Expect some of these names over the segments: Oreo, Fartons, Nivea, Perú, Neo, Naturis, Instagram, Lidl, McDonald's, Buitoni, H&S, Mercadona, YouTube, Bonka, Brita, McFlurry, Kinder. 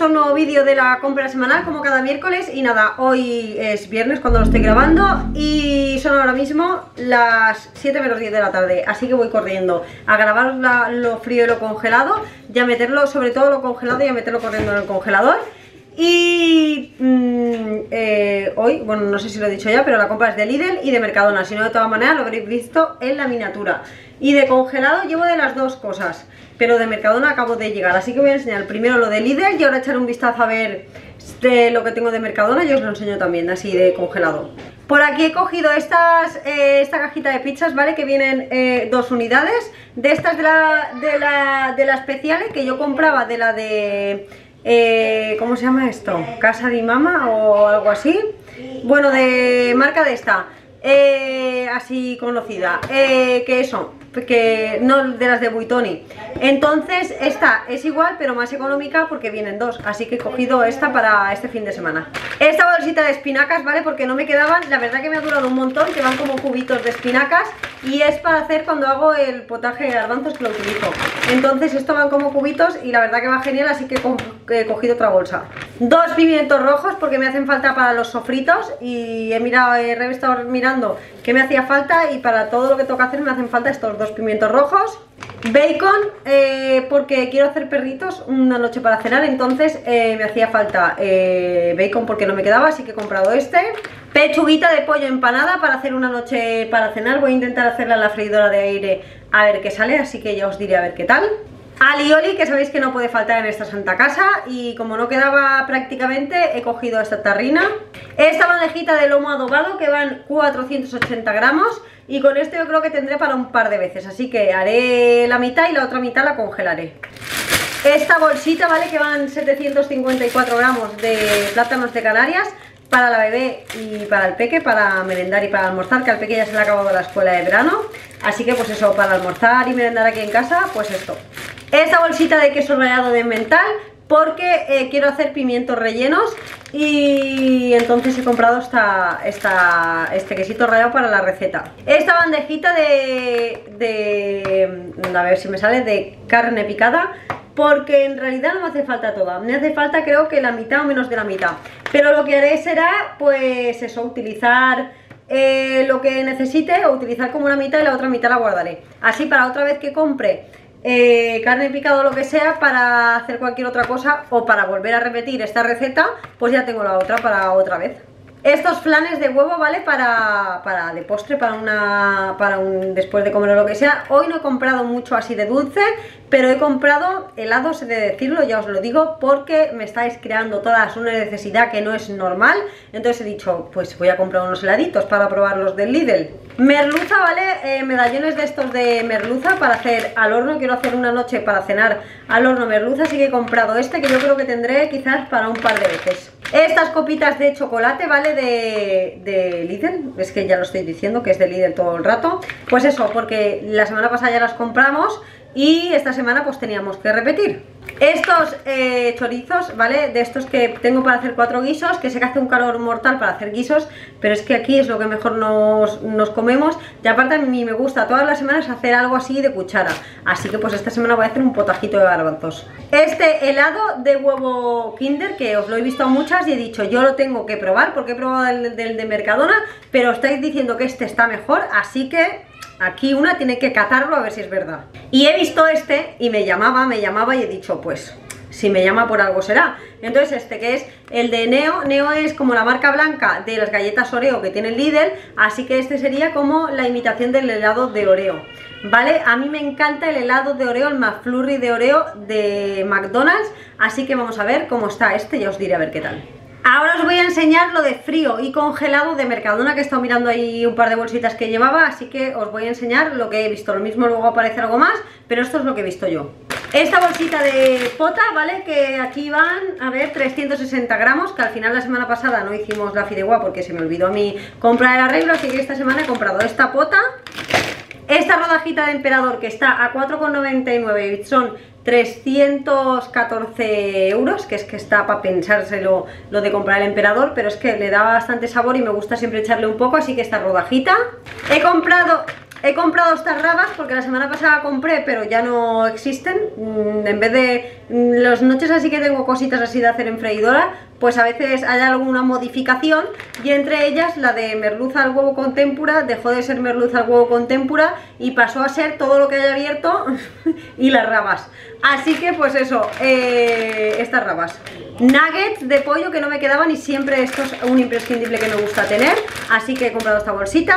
bienvenidos a un nuevo vídeo de la compra semanal, como cada miércoles. Y nada, hoy es viernes cuando lo estoy grabando y son ahora mismo las 7 menos 10 de la tarde, así que voy corriendo a grabar lo frío y lo congelado, y a meterlo, sobre todo lo congelado, y a meterlo corriendo en el congelador. Y hoy, bueno, no sé si lo he dicho ya, pero la compra es de Lidl y de Mercadona. Si no, de todas maneras lo habréis visto en la miniatura. Y de congelado llevo de las dos cosas, pero de Mercadona acabo de llegar, así que voy a enseñar primero lo de Lidl y ahora echar un vistazo a ver lo que tengo de Mercadona. Yo os lo enseño también, así de congelado. Por aquí he cogido esta cajita de pizzas, ¿vale? Que vienen dos unidades. De estas de la especial que yo compraba, de la de... ¿cómo se llama esto? Casa de Mama o algo así. Bueno, de marca de esta, así conocida, que eso, que no de las de Buitoni. Entonces esta es igual pero más económica porque vienen dos, así que he cogido esta para este fin de semana. Esta bolsita de espinacas, ¿vale? Porque no me quedaban, la verdad que me ha durado un montón, que van como cubitos de espinacas, y es para hacer cuando hago el potaje de garbanzos, que lo utilizo. Entonces esto van como cubitos y la verdad que va genial, así que he cogido otra bolsa. Dos pimientos rojos porque me hacen falta para los sofritos, y he estado mirando que me hacía falta, y para todo lo que tengo que hacer me hacen falta estos dos pimientos rojos. Bacon, porque quiero hacer perritos una noche para cenar, entonces me hacía falta bacon porque no me quedaba, así que he comprado este. Pechuguita de pollo empanada para hacer una noche para cenar. Voy a intentar hacerla en la freidora de aire a ver qué sale, así que ya os diré a ver qué tal. Alioli, que sabéis que no puede faltar en esta santa casa, y como no quedaba prácticamente he cogido esta tarrina. Esta bandejita de lomo adobado que van 480 gramos y con esto yo creo que tendré para un par de veces, así que haré la mitad y la otra mitad la congelaré. Esta bolsita, ¿vale? Que van 754 gramos de plátanos de Canarias para la bebé y para el peque, para merendar y para almorzar, que al peque ya se le ha acabado la escuela de verano, así que pues eso, para almorzar y merendar aquí en casa, pues esto. Esta bolsita de queso rallado de emmental porque quiero hacer pimientos rellenos, y entonces he comprado este quesito rallado para la receta. Esta bandejita a ver si me sale, de carne picada, porque en realidad no me hace falta toda, me hace falta creo que la mitad o menos de la mitad, pero lo que haré será pues eso, utilizar lo que necesite, o utilizar como una mitad y la otra mitad la guardaré, así para otra vez que compre carne picada o lo que sea, para hacer cualquier otra cosa o para volver a repetir esta receta, pues ya tengo la otra para otra vez. Estos flanes de huevo, ¿vale? Para de postre, después de comer o lo que sea. Hoy no he comprado mucho así de dulce, pero he comprado helados, he de decirlo, ya os lo digo, porque me estáis creando todas una necesidad que no es normal. Entonces he dicho, pues voy a comprar unos heladitos para probarlos del Lidl. Merluza, ¿vale? Medallones de estos de merluza para hacer al horno. Quiero hacer una noche para cenar al horno merluza, así que he comprado este, que yo creo que tendré quizás para un par de veces. Estas copitas de chocolate, ¿vale? De Lidl, es que ya lo estoy diciendo que es de Lidl todo el rato. Pues eso, porque la semana pasada ya las compramos y esta semana pues teníamos que repetir. Estos chorizos, ¿vale? De estos que tengo para hacer 4 guisos, que sé que hace un calor mortal para hacer guisos, pero es que aquí es lo que mejor nos comemos, y aparte a mí me gusta todas las semanas hacer algo así de cuchara, así que pues esta semana voy a hacer un potajito de garbanzos. Este helado de huevo Kinder, que os lo he visto a muchas y he dicho, yo lo tengo que probar porque he probado el de Mercadona, pero estáis diciendo que este está mejor, así que... aquí una tiene que catarlo a ver si es verdad. Y he visto este y me llamaba y he dicho, pues si me llama por algo será. Entonces este, que es el de Neo. Neo es como la marca blanca de las galletas Oreo que tiene Lidl, así que este sería como la imitación del helado de Oreo, ¿vale? A mí me encanta el helado de Oreo, el McFlurry de Oreo de McDonald's, así que vamos a ver cómo está este, ya os diré a ver qué tal. Ahora os voy a enseñar lo de frío y congelado de Mercadona, que he estado mirando ahí un par de bolsitas que llevaba, así que os voy a enseñar lo que he visto. Lo mismo luego aparece algo más, pero esto es lo que he visto yo. Esta bolsita de pota, ¿vale? Que aquí van, a ver, 360 gramos, que al final la semana pasada no hicimos la fideuá porque se me olvidó a mí comprar el arreglo, así que esta semana he comprado esta pota. Esta rodajita de emperador que está a 4,99 son 314 euros, que es que está para pensárselo lo de comprar el emperador, pero es que le da bastante sabor y me gusta siempre echarle un poco, así que esta rodajita. He comprado He comprado estas rabas porque la semana pasada compré, pero ya no existen. En vez de las noches así que tengo cositas así de hacer en freidora, pues a veces hay alguna modificación, y entre ellas la de merluza al huevo con témpura dejó de ser merluza al huevo con témpura y pasó a ser todo lo que haya abierto y las rabas. Así que pues eso, estas rabas, nuggets de pollo que no me quedaban, y siempre esto es un imprescindible que me gusta tener, así que he comprado esta bolsita.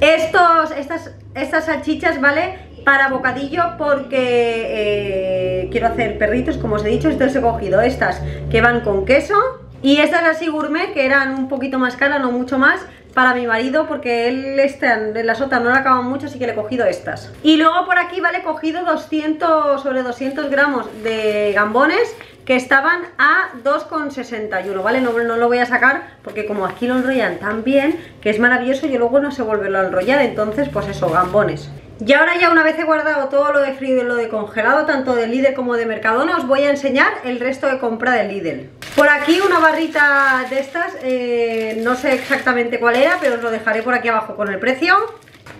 Estas salchichas, ¿vale? Para bocadillo, porque quiero hacer perritos, como os he dicho. Entonces he cogido estas que van con queso, y estas así gourmet, que eran un poquito más caras, no mucho más, para mi marido, porque él las otras no le acaban mucho, así que le he cogido estas. Y luego por aquí, ¿vale? He cogido 200 gramos de gambones, que estaban a 2,61, ¿vale? No lo voy a sacar porque como aquí lo enrollan tan bien, que es maravilloso, y luego no sé volverlo a enrollar. Entonces pues eso, gambones. Y ahora ya, una vez he guardado todo lo de frío y lo de congelado, tanto de Lidl como de Mercadona, os voy a enseñar el resto de compra de Lidl. Por aquí una barrita de estas, no sé exactamente cuál era, pero os lo dejaré por aquí abajo con el precio.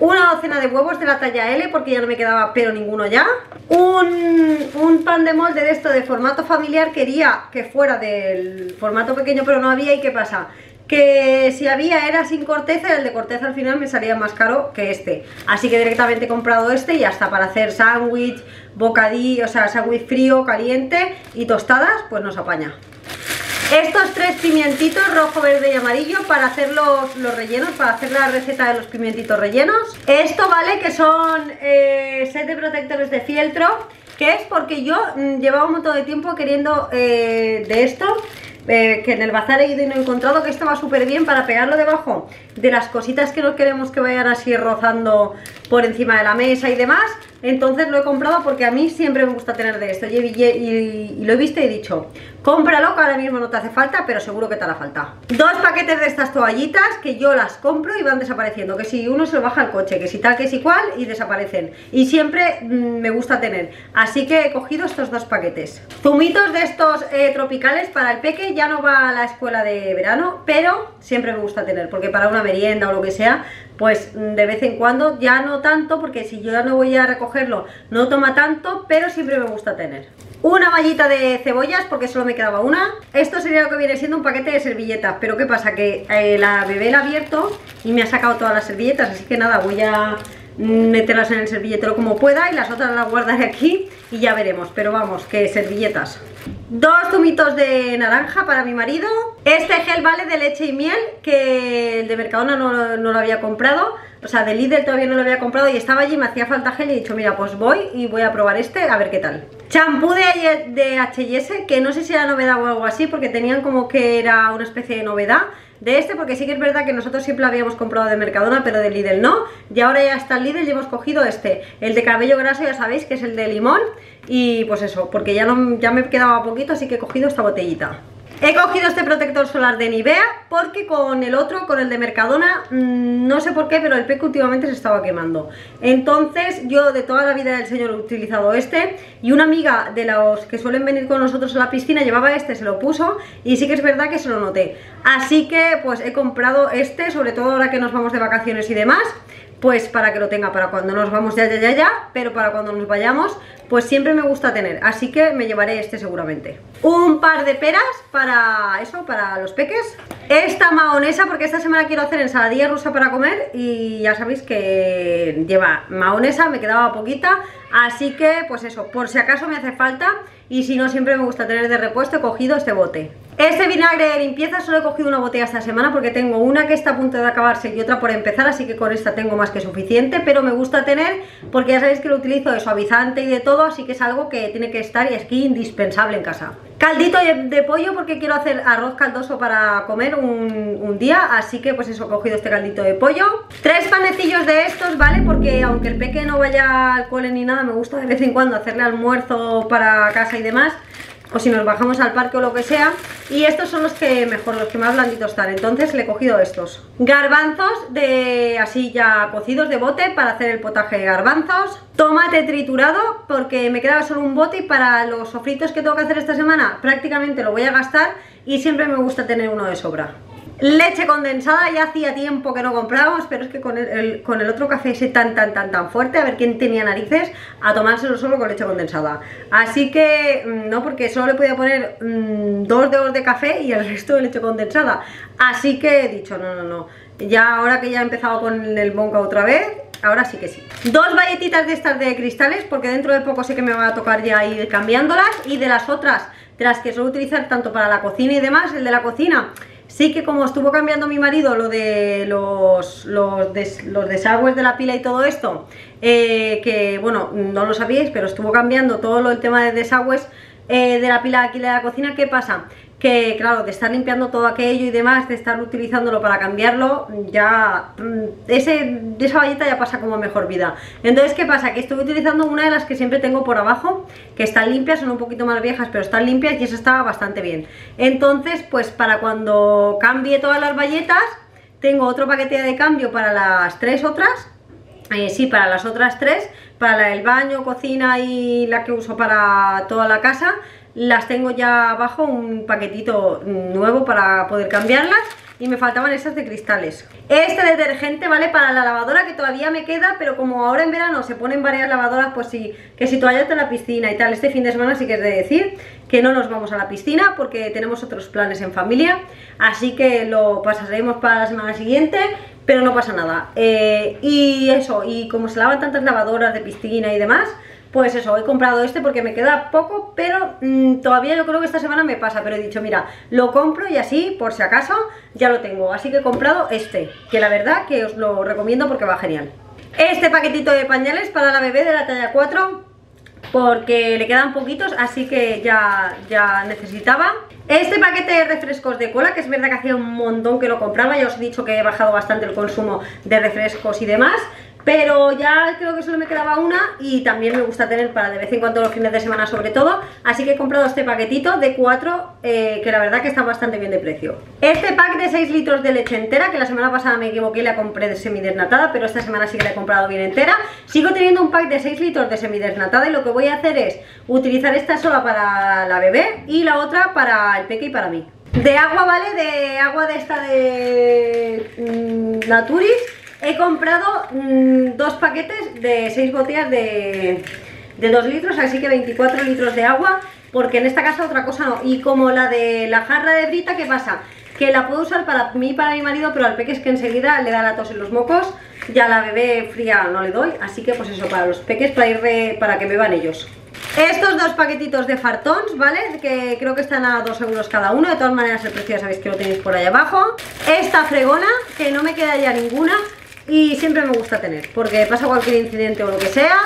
Una docena de huevos de la talla L, porque ya no me quedaba pero ninguno ya. Un pan de molde de esto de formato familiar, quería que fuera del formato pequeño pero no había, y ¿qué pasa? Que si había era sin corteza, y el de corteza al final me salía más caro que este, así que directamente he comprado este, y hasta para hacer sándwich, bocadillo, o sea, sándwich frío, caliente y tostadas, pues nos apaña. Estos tres pimientitos rojo, verde y amarillo para hacer los rellenos, para hacer la receta de los pimientitos rellenos. Esto, vale, que son set de protectores de fieltro, que es porque yo llevaba un montón de tiempo queriendo de esto, que en el bazar he ido y no he encontrado, que esto va súper bien para pegarlo debajo de las cositas que no queremos que vayan así rozando por encima de la mesa y demás. Entonces lo he comprado porque a mí siempre me gusta tener de esto, y lo he visto y he dicho, cómpralo, que ahora mismo no te hace falta, pero seguro que te hará falta. Dos paquetes de estas toallitas, que yo las compro y van desapareciendo, que si uno se lo baja al coche, que si tal, que si cual, y desaparecen, y siempre me gusta tener, así que he cogido estos dos paquetes. Zumitos de estos tropicales para el peque, ya no va a la escuela de verano, pero siempre me gusta tener, porque para una merienda o lo que sea, pues de vez en cuando, ya no tanto, porque si yo ya no voy a recogerlo no toma tanto, pero siempre me gusta tener. Una mallita de cebollas, porque solo me quedaba una. Esto sería lo que viene siendo un paquete de servilletas, pero ¿qué pasa? Que la bebé la ha abierto y me ha sacado todas las servilletas, así que nada, voy a meterlas en el servilletero como pueda, y las otras las guardaré aquí y ya veremos, pero vamos, que servilletas. Dos zumitos de naranja para mi marido. Este gel, vale, de leche y miel, que el de Mercadona no lo había comprado, o sea, de Lidl todavía no lo había comprado, y estaba allí, me hacía falta gel, y he dicho, mira, pues voy y voy a probar este, a ver qué tal. Champú de H&S, que no sé si era novedad o algo así, porque tenían como que era una especie de novedad de este, porque sí que es verdad que nosotros siempre lo habíamos comprado de Mercadona, pero de Lidl no, y ahora ya está el Lidl y hemos cogido este, el de cabello graso, ya sabéis que es el de limón, y pues eso, porque ya me quedaba poquito, así que he cogido esta botellita. He cogido este protector solar de Nivea, porque con el otro, con el de Mercadona, no sé por qué, pero el peque últimamente se estaba quemando. Entonces yo de toda la vida del señor he utilizado este, y una amiga de los que suelen venir con nosotros a la piscina llevaba este, se lo puso, y sí que es verdad que se lo noté. Así que pues he comprado este, sobre todo ahora que nos vamos de vacaciones y demás, pues para que lo tenga para cuando nos vamos ya, pero para cuando nos vayamos, pues siempre me gusta tener, así que me llevaré este seguramente. Un par de peras para eso, para los peques. Esta mahonesa, porque esta semana quiero hacer ensaladilla rusa para comer, y ya sabéis que lleva mahonesa, me quedaba poquita, así que pues eso, por si acaso me hace falta, y si no siempre me gusta tener de repuesto, he cogido este bote. Este vinagre de limpieza solo he cogido una botella esta semana, porque tengo una que está a punto de acabarse y otra por empezar, así que con esta tengo más que suficiente, pero me gusta tener porque ya sabéis que lo utilizo de suavizante y de todo, así que es algo que tiene que estar y es que indispensable en casa. Caldito de pollo, porque quiero hacer arroz caldoso para comer un día, así que pues eso, he cogido este caldito de pollo. Tres panecillos de estos, vale, porque aunque el peque no vaya al cole ni nada, me gusta de vez en cuando hacerle almuerzo para casa y demás, o si nos bajamos al parque o lo que sea, y estos son los que mejor, los que más blanditos están, entonces le he cogido estos. Garbanzos de así ya cocidos de bote para hacer el potaje de garbanzos. Tomate triturado, porque me quedaba solo un bote, y para los sofritos que tengo que hacer esta semana prácticamente lo voy a gastar, y siempre me gusta tener uno de sobra. Leche condensada, ya hacía tiempo que no comprábamos, pero es que con el otro café ese tan fuerte, a ver quién tenía narices a tomárselo solo con leche condensada. Así que no, porque solo le podía poner 2 dedos de café y el resto de leche condensada. Así que he dicho, no. Ya ahora que ya he empezado con el Bonka otra vez, ahora sí que sí. 2 galletitas de estas de cristales, porque dentro de poco sé que me va a tocar ya ir cambiándolas. Y de las otras, de las que suelo utilizar tanto para la cocina y demás, el de la cocina sí que, como estuvo cambiando mi marido lo de los desagües de la pila y todo esto, que bueno, no lo sabíais, pero estuvo cambiando todo el tema de desagües de la pila aquí de la cocina. ¿Qué pasa? Que claro, de estar limpiando todo aquello y demás, de estar utilizándolo para cambiarlo, ya esa valleta ya pasa como a mejor vida. Entonces, ¿qué pasa? Que estoy utilizando una de las que siempre tengo por abajo, que están limpias, son un poquito más viejas, pero están limpias y eso está bastante bien. Entonces, pues para cuando cambie todas las valletas, tengo otro paquete de cambio para las 3 otras. Sí, para las otras 3, para el baño, cocina y la que uso para toda la casa, las tengo ya abajo, un paquetito nuevo para poder cambiarlas. Y me faltaban esas de cristales. Este detergente vale para la lavadora, que todavía me queda, pero como ahora en verano se ponen varias lavadoras, pues sí, que si toallas de la piscina y tal. Este fin de semana sí que es de decir que no nos vamos a la piscina porque tenemos otros planes en familia, así que lo pasaremos para la semana siguiente, pero no pasa nada. Y eso, y como se lavan tantas lavadoras de piscina y demás, pues eso, he comprado este porque me queda poco, pero todavía yo creo que esta semana me pasa, pero he dicho, mira, lo compro y así, por si acaso, ya lo tengo. Así que he comprado este, que la verdad que os lo recomiendo porque va genial. Este paquetito de pañales para la bebé de la talla 4, porque le quedan poquitos, así que ya necesitaba. Este paquete de refrescos de cola, que es verdad que hacía un montón que lo compraba, ya os he dicho que he bajado bastante el consumo de refrescos y demás, pero ya creo que solo me quedaba una, y también me gusta tener para de vez en cuando los fines de semana sobre todo, así que he comprado este paquetito de 4, que la verdad que está bastante bien de precio. Este pack de 6 litros de leche entera, que la semana pasada me equivoqué y la compré de semidesnatada, pero esta semana sí que la he comprado bien entera. Sigo teniendo un pack de 6 litros de semidesnatada, y lo que voy a hacer es utilizar esta sola para la bebé y la otra para el peque y para mí. De agua, vale, de agua de esta de Naturis, he comprado 2 paquetes de 6 botellas de 2 litros, así que 24 litros de agua, porque en esta casa otra cosa no. Y como la de la jarra de Brita, ¿qué pasa? Que la puedo usar para mí y para mi marido, pero al peque es que enseguida le da la tos y los mocos, ya la bebé fría no le doy, así que pues eso, para los peques, para que beban ellos. Estos 2 paquetitos de fartons, ¿vale? Que creo que están a 2 euros cada uno, de todas maneras el precio ya sabéis que lo tenéis por ahí abajo. Esta fregona, que no me queda ya ninguna, y siempre me gusta tener, porque pasa cualquier incidente o lo que sea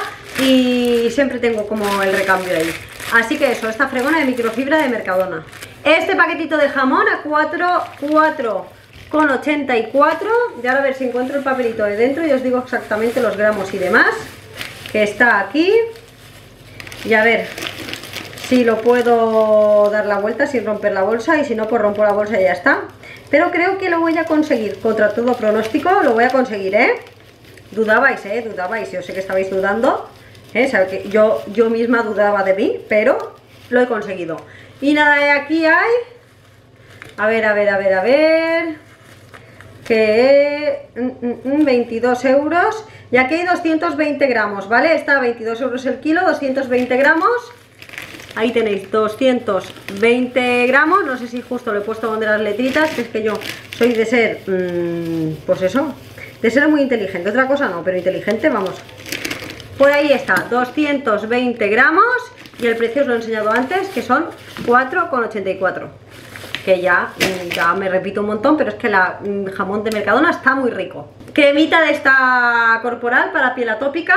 y siempre tengo como el recambio ahí. Así que eso, esta fregona de microfibra de Mercadona. Este paquetito de jamón a 4,84€. Y ahora a ver si encuentro el papelito de dentro y os digo exactamente los gramos y demás, que está aquí. Y a ver si lo puedo dar la vuelta sin romper la bolsa, y si no, pues rompo la bolsa y ya está. Pero creo que lo voy a conseguir, contra todo pronóstico, lo voy a conseguir, ¿eh? Dudabais, ¿eh? Dudabais, yo sé que estabais dudando, ¿eh? O sea, que yo misma dudaba de mí, pero lo he conseguido. Y nada, aquí hay... A ver... Que... 22 euros... Y aquí hay 220 gramos, ¿vale? Está a 22 euros el kilo, 220 gramos... Ahí tenéis 220 gramos, no sé si justo lo he puesto donde las letritas, que es que yo soy de ser, pues eso, de ser muy inteligente, otra cosa no, pero inteligente, vamos. Por ahí está, 220 gramos y el precio os lo he enseñado antes, que son 4,84, que ya me repito un montón, pero es que el jamón de Mercadona está muy rico. Cremita de esta corporal para piel atópica.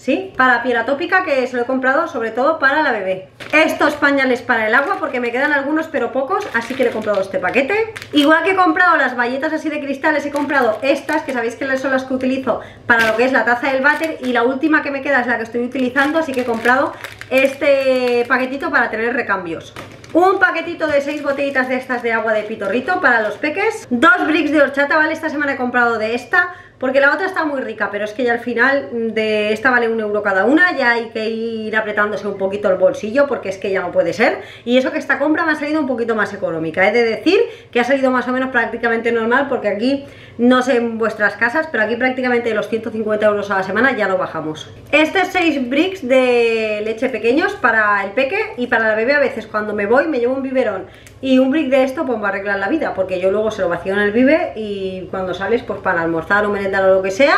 Sí, para piel atópica, que se lo he comprado sobre todo para la bebé. Estos pañales para el agua, porque me quedan algunos pero pocos, así que le he comprado este paquete. Igual que he comprado las bayetas así de cristales, he comprado estas, que sabéis que son las que utilizo para lo que es la taza del váter, y la última que me queda es la que estoy utilizando, así que he comprado este paquetito para tener recambios. Un paquetito de 6 botellitas de estas de agua de pitorrito para los peques. 2 bricks de horchata, ¿vale? Esta semana he comprado de esta, porque la otra está muy rica, pero es que ya al final de esta vale 1 euro cada una, ya hay que ir apretándose un poquito el bolsillo porque es que ya no puede ser. Y eso que esta compra me ha salido un poquito más económica, he de decir que ha salido más o menos prácticamente normal, porque aquí, no sé en vuestras casas, pero aquí prácticamente los 150 euros a la semana ya no bajamos. Este es 6 bricks de leche pequeños para el peque y para la bebé. A veces cuando me voy me llevo un biberón y un brick de esto pues va a arreglar la vida, porque yo luego se lo vacío en el bibe y cuando sales pues para almorzar o merendar o lo que sea,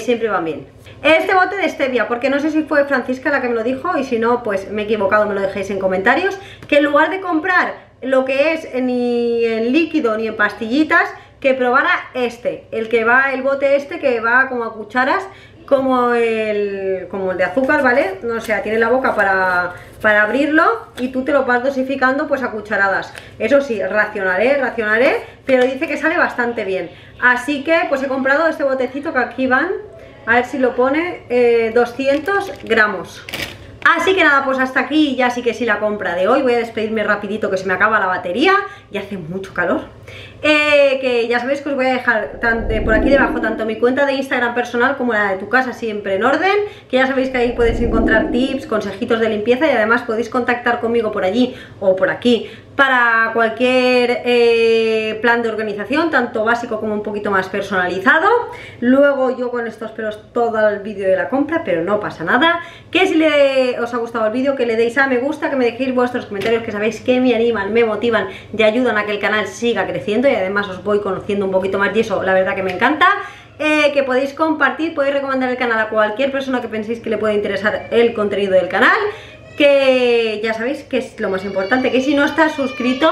siempre van bien. Este bote de stevia, porque no sé si fue Francisca la que me lo dijo y si no pues me he equivocado, me lo dejéis en comentarios, que en lugar de comprar lo que es ni en líquido ni en pastillitas, que probara este, el que va, el bote este que va como a cucharas, como el de azúcar, ¿vale? No sé, tiene la boca para abrirlo y tú te lo vas dosificando pues a cucharadas. Eso sí, racionaré, pero dice que sale bastante bien. Así que pues he comprado este botecito que aquí van, a ver si lo pone, 200 gramos. Así que nada, pues hasta aquí ya sí que sí la compra de hoy. Voy a despedirme rapidito que se me acaba la batería y hace mucho calor. Que ya sabéis que os voy a dejar por aquí debajo tanto mi cuenta de Instagram personal como la de tu casa siempre en orden, que ya sabéis que ahí podéis encontrar tips, consejitos de limpieza, y además podéis contactar conmigo por allí o por aquí para cualquier plan de organización, tanto básico como un poquito más personalizado. Luego yo con estos pelos todo el vídeo de la compra, pero no pasa nada. Que si os ha gustado el vídeo, que le deis a me gusta, que me dejéis vuestros comentarios, que sabéis que me animan, me motivan y ayudan a que el canal siga creciendo, y además os voy conociendo un poquito más y eso la verdad que me encanta. Que podéis compartir, podéis recomendar el canal a cualquier persona que penséis que le pueda interesar el contenido del canal. Que ya sabéis que es lo más importante, que si no estás suscrito,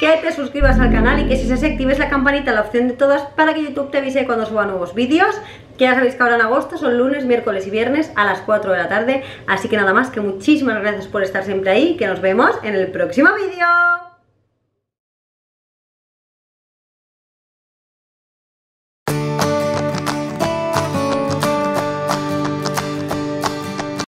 que te suscribas al canal y que si se actives la campanita, la opción de todas, para que YouTube te avise cuando suba nuevos vídeos. Que ya sabéis que ahora en agosto son lunes, miércoles y viernes a las 4 de la tarde. Así que nada más, que muchísimas gracias por estar siempre ahí, que nos vemos en el próximo vídeo.